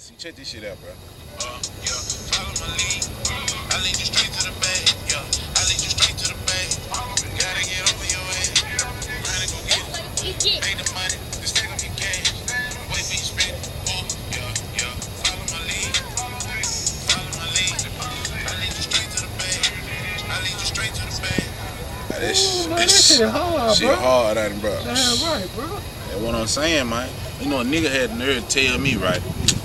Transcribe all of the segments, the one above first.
See, check this shit out, bro. Yeah, follow my lead. I lead you straight to the bank. Yeah, I lead you straight to the bank. Gotta get over your head. Gotta go get it. Pay the money. This thing gonna be cash. Wait for you spend it. Yeah, yeah. Follow my lead. Follow my lead. I lead you straight to the bank. I lead you straight to the bank. This shit hard, bro. Shit hard, bro. Damn right, bro. That's what I'm saying, man. You know, a nigga had the nerve to tell me, right,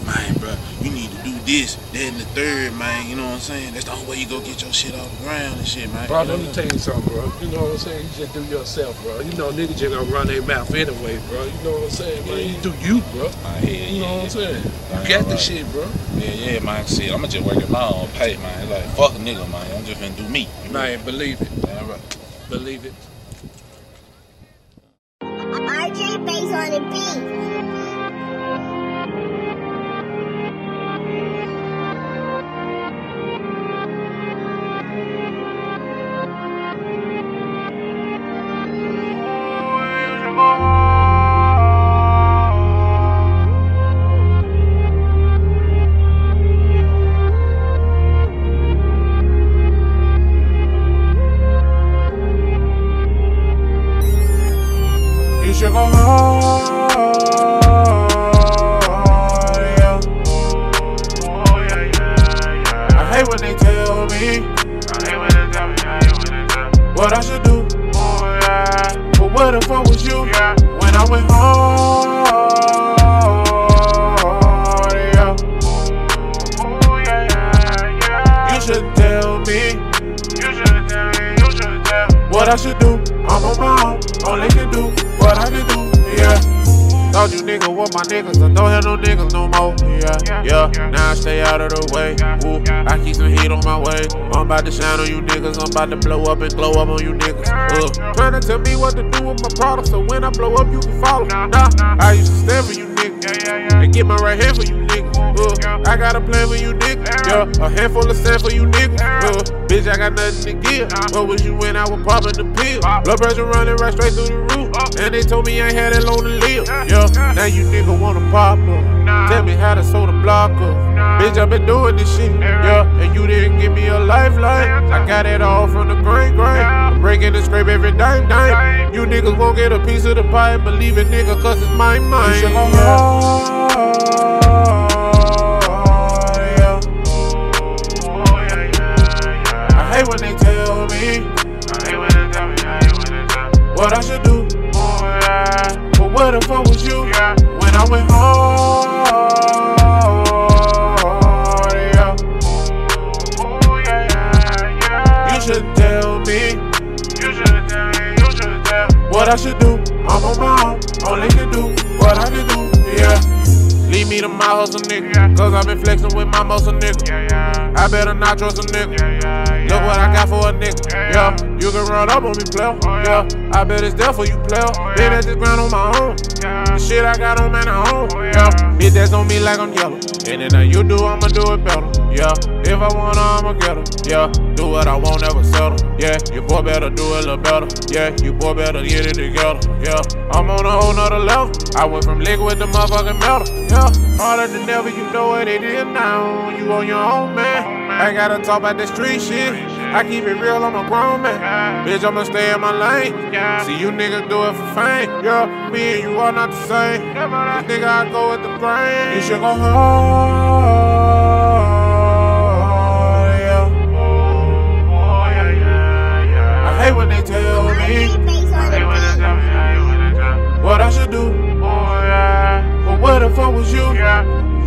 man, bro, you need to do this, that, and the third, man. You know what I'm saying? That's the only way you go get your shit off the ground and shit, man. Bro, you know, let me tell you something, bro. You know what I'm saying? You just do yourself, bro. You know, niggas just gonna run their mouth anyway, bro. You know what I'm saying, man? You do you, bro. You know what I'm saying? You got the shit, bro. Yeah, man. Shit, I'ma just work at my own pay, man. Like, fuck a nigga, man. I'm just gonna do me. You know? Man, believe it. Damn right. Believe it. RJ Face on the beat. Chegou yeah. Oh yeah, yeah, yeah. I hate when they tell me. What I should do. Oh yeah. But what the fuck was you? Yeah. When I went home. Yeah. Oh yeah, yeah, yeah. You should tell me. What I should do. I'm on my own. Only can do what I can do, yeah. Thought you nigga with my niggas, I don't have no niggas no more, yeah, yeah. Now I stay out of the way, woo. I keep some heat on my way. I'm about to shine on you niggas, I'm about to blow up and glow up on you niggas. Trying to tell me what to do with my product, so when I blow up you can follow. Nah, I used to stand for you niggas, and get my right hand for you niggas. I got a plan for you niggas, yeah. A handful of sand for you niggas, bitch, I got nothing to give. What was you when I was popping the pill? Blood pressure running right straight through the roof. And they told me I ain't had that long to live. Yeah, now you nigga wanna pop up. Tell me how to sew the block up. Bitch, I been doing this shit. Yeah, and you didn't give me a lifeline. I got it all from the grain. I'm breaking and scrape every dime. You niggas won't get a piece of the pie. Believe it, nigga, cause it's my mind. Yeah. I hate when they tell me, what I should do, oh, yeah. But what the fuck was you, yeah. When I went home, yeah. Oh, yeah, yeah, yeah. You should tell me, what I should do, I'm on my own, only can do what I can do, yeah. Leave me to my hustle nigga, yeah. Cause I been flexing with my muscle nigga, yeah, yeah. I better not trust a nigga, yeah, yeah. Look what I got for a nigga, yeah. You can run up on me, player, yeah. I bet it's there for you, player. Been at this ground on my own, the shit I got on man at home, yeah. Bitch, that's on me like I'm yellow. Anything you do, I'ma do it better, yeah. If I wanna, I'ma get it, yeah. Do what I want, never settle, yeah. You boy better do it a little better, yeah. You boy better get it together, yeah. I'm on a whole nother level. I went from liquid to motherfucking metal, yeah. Harder than ever, you know what it is now. You on your own, man. I gotta talk about this street shit. I keep it real, I'm a grown man. Bitch, I'ma stay in my lane. See, you niggas do it for fame. Yeah, me and you are not the same. This nigga, I go with the brain. You should go home. Yeah. I hate when they tell me what I should do. But what the fuck was you?